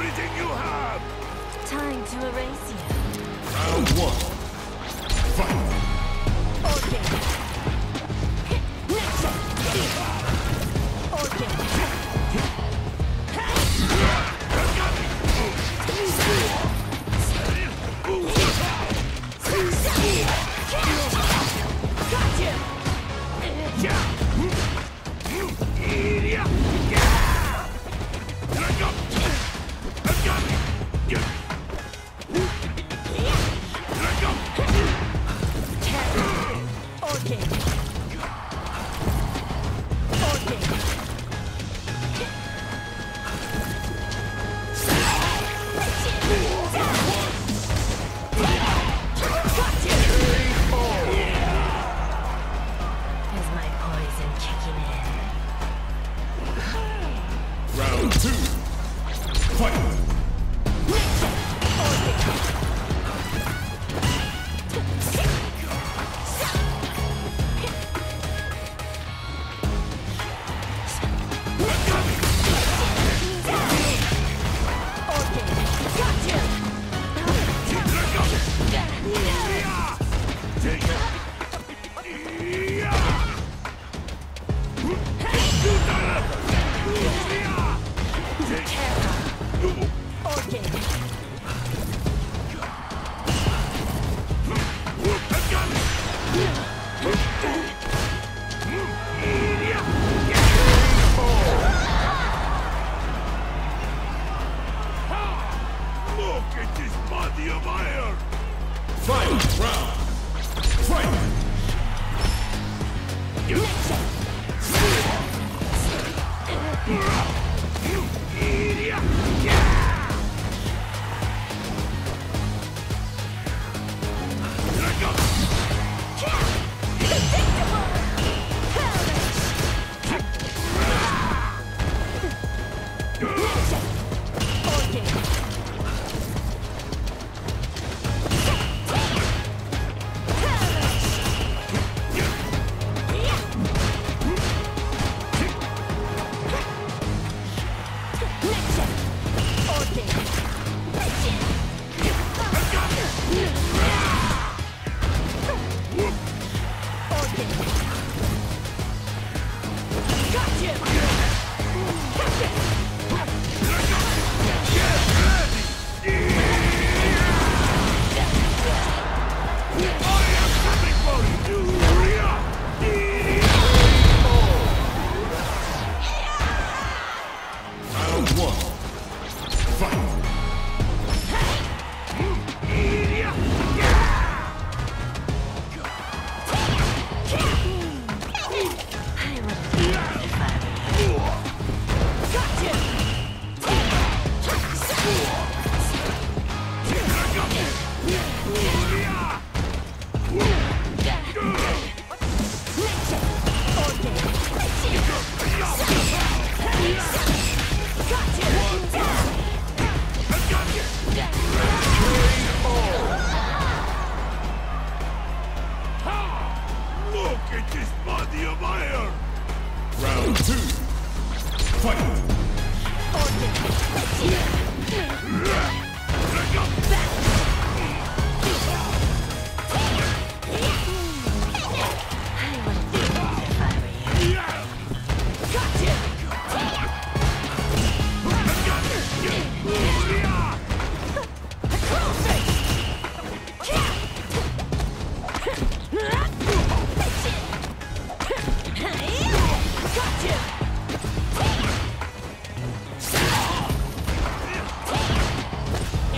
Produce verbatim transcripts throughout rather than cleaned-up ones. everything you have! Time to erase you. Round one. Fight! Order! You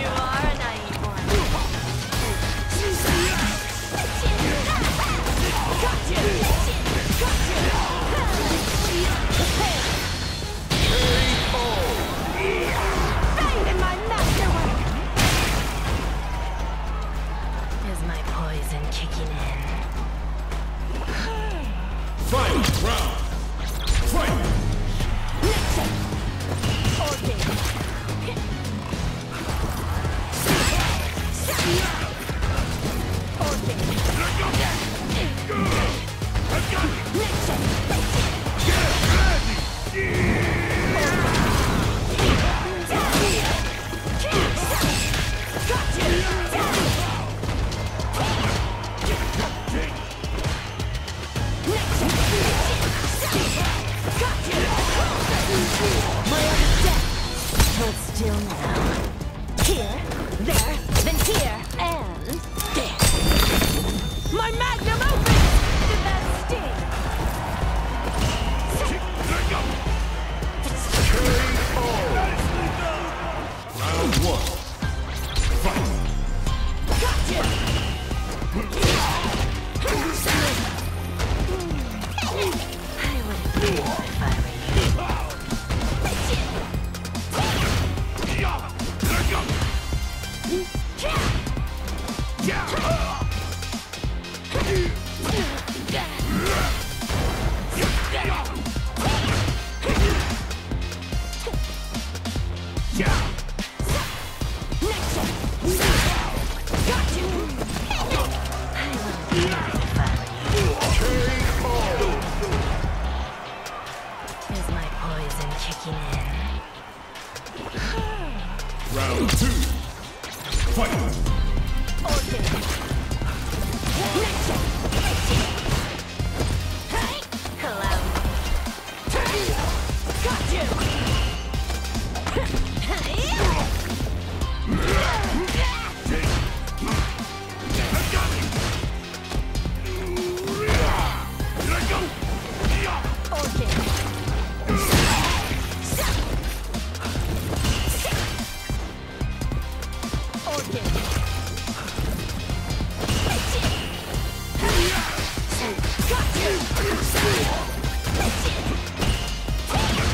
are an I E born. Round one. Fight. Gotcha. I would be if I were you. Yeah. Kicking in. Round two. Fight. Hello. Got you. Got you. Fight! Round! Fight!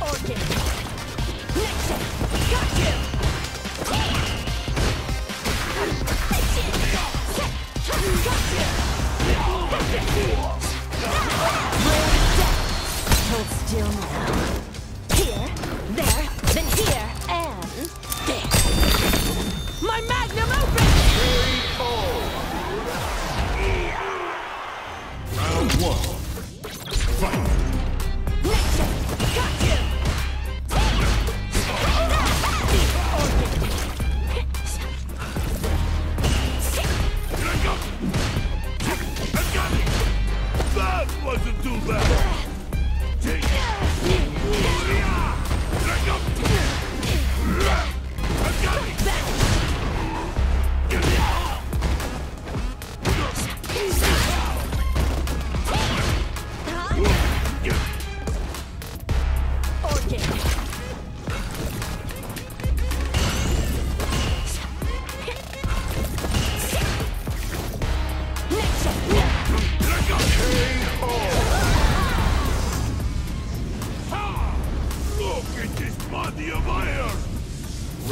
Hold still now. Here, there, then here, and there. My magnum open! three oh. Round one. Fight! Wasn't too bad. Take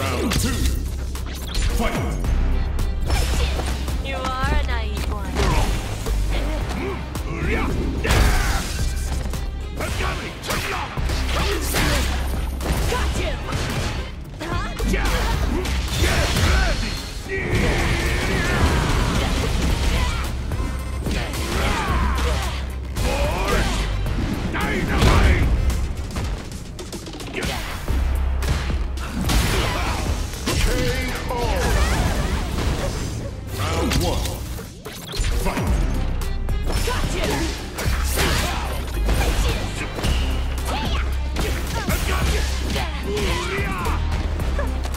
Round two. Fight. You are a naive one. Got you. Huh? Get ready.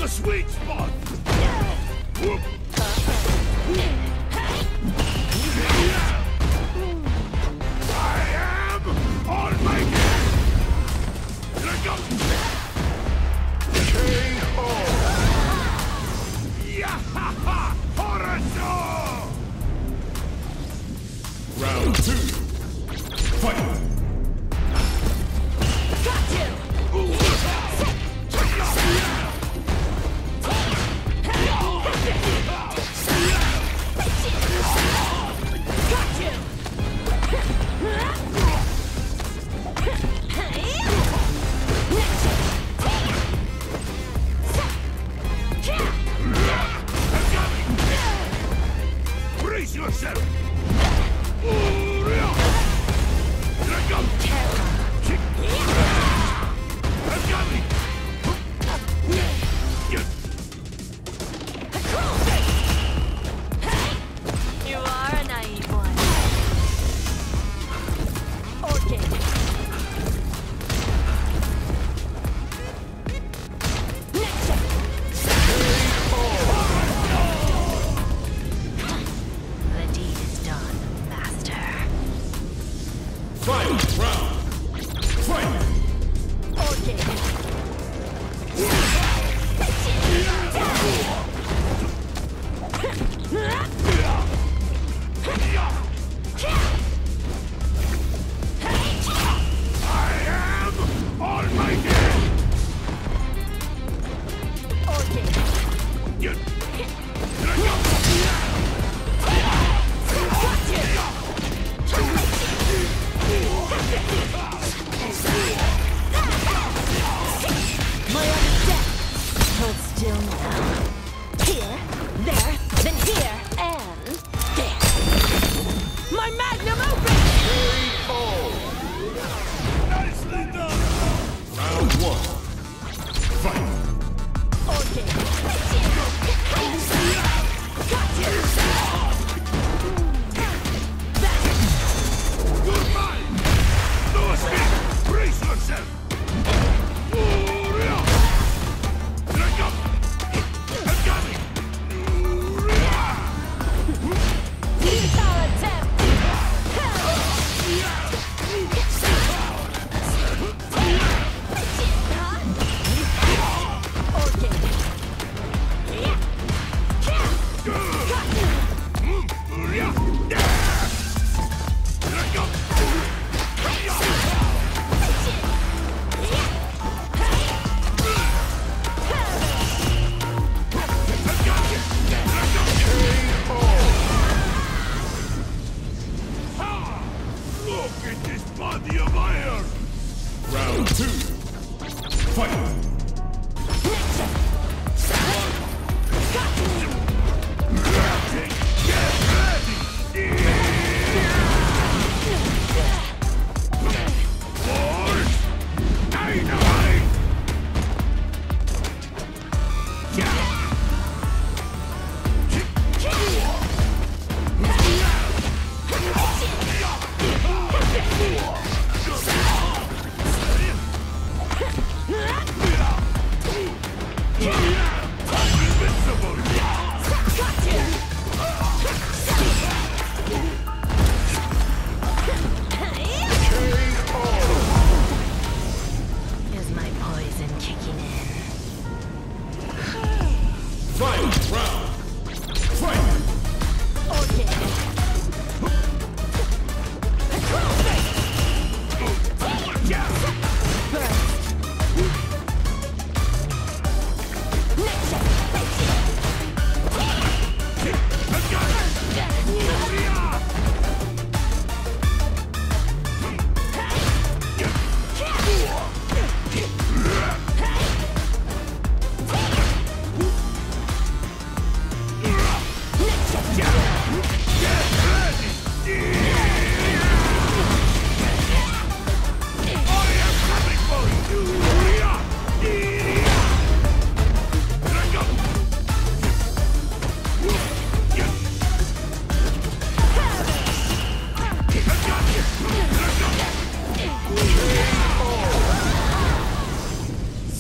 Sweet spot! Whoop. I am on my game! Let go! K O! Yahaha! Horasho! Round two! Fight! Got you!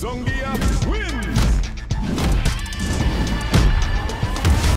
Zongia wins!